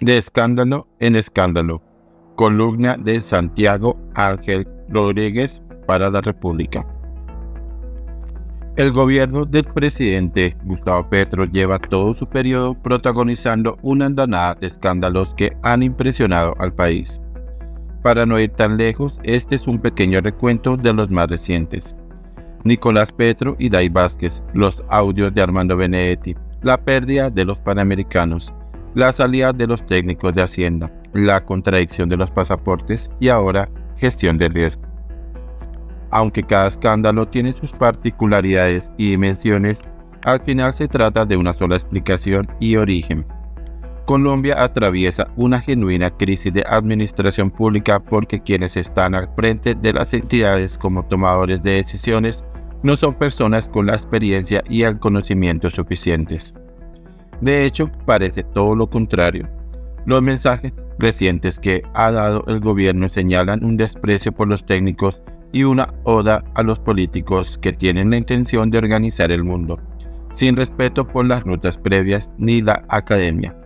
de escándalo en escándalo. Columna de Santiago Ángel Rodríguez para la República. El gobierno del presidente Gustavo Petro lleva todo su periodo protagonizando una andanada de escándalos que han impresionado al país. Para no ir tan lejos, este es un pequeño recuento de los más recientes. Nicolás Petro y Day Vásquez, los audios de Armando Benedetti, la pérdida de los Panamericanos, la salida de los técnicos de Hacienda, la contradicción de los pasaportes y ahora gestión de riesgo. Aunque cada escándalo tiene sus particularidades y dimensiones, al final se trata de una sola explicación y origen. Colombia atraviesa una genuina crisis de administración pública porque quienes están al frente de las entidades como tomadores de decisiones no son personas con la experiencia y el conocimiento suficientes. De hecho, parece todo lo contrario. Los mensajes recientes que ha dado el gobierno señalan un desprecio por los técnicos y una oda a los políticos que tienen la intención de organizar el mundo, sin respeto por las rutas previas ni la academia.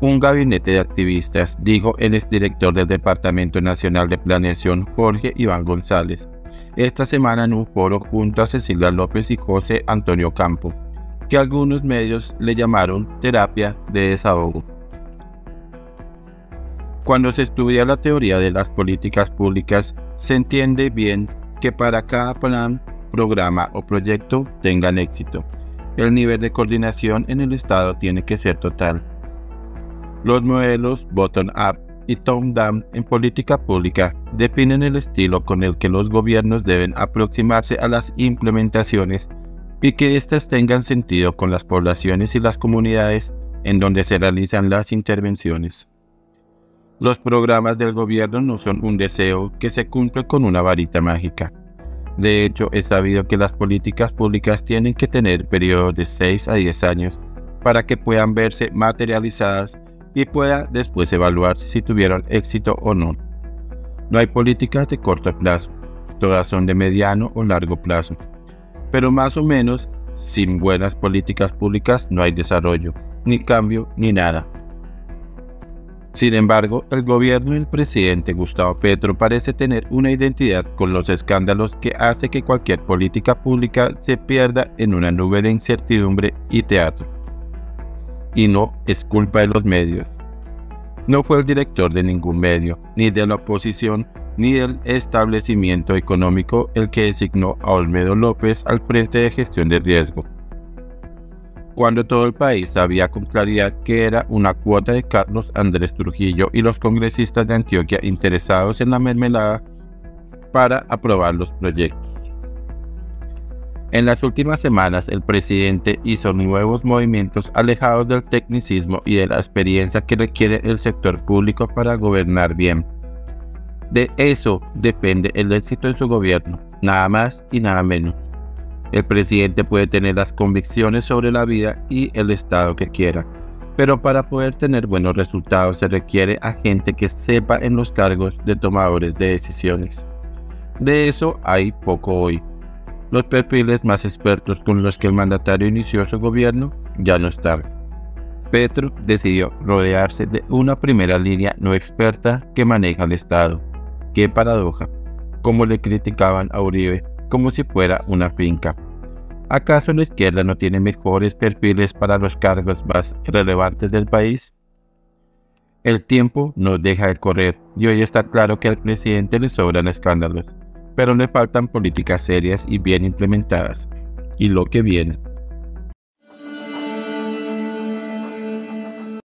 Un gabinete de activistas, dijo el exdirector del Departamento Nacional de Planeación, Jorge Iván González, esta semana en un foro junto a Cecilia López y José Antonio Campo, que algunos medios le llamaron terapia de desahogo. Cuando se estudia la teoría de las políticas públicas, se entiende bien que para cada plan, programa o proyecto tengan éxito, el nivel de coordinación en el Estado tiene que ser total. Los modelos bottom-up y top-down en política pública definen el estilo con el que los gobiernos deben aproximarse a las implementaciones y que éstas tengan sentido con las poblaciones y las comunidades en donde se realizan las intervenciones. Los programas del gobierno no son un deseo que se cumple con una varita mágica. De hecho, es sabido que las políticas públicas tienen que tener periodos de 6 a 10 años para que puedan verse materializadas y pueda después evaluar si tuvieron éxito o no. No hay políticas de corto plazo, todas son de mediano o largo plazo. Pero más o menos, sin buenas políticas públicas no hay desarrollo, ni cambio, ni nada. Sin embargo, el gobierno del presidente Gustavo Petro parece tener una identidad con los escándalos que hace que cualquier política pública se pierda en una nube de incertidumbre y teatro. Y no es culpa de los medios. No fue el director de ningún medio, ni de la oposición, ni del establecimiento económico el que designó a Olmedo López al frente de gestión de riesgo, cuando todo el país sabía con claridad que era una cuota de Carlos Andrés Trujillo y los congresistas de Antioquia interesados en la mermelada para aprobar los proyectos. En las últimas semanas, el presidente hizo nuevos movimientos alejados del tecnicismo y de la experiencia que requiere el sector público para gobernar bien. De eso depende el éxito de su gobierno, nada más y nada menos. El presidente puede tener las convicciones sobre la vida y el Estado que quiera, pero para poder tener buenos resultados se requiere a gente que sepa en los cargos de tomadores de decisiones. De eso hay poco hoy. Los perfiles más expertos con los que el mandatario inició su gobierno ya no están. Petro decidió rodearse de una primera línea no experta que maneja el Estado. ¡Qué paradoja! Como le criticaban a Uribe, como si fuera una finca. ¿Acaso la izquierda no tiene mejores perfiles para los cargos más relevantes del país? El tiempo no deja de correr y hoy está claro que al presidente le sobran escándalos, pero le faltan políticas serias y bien implementadas. Y lo que viene.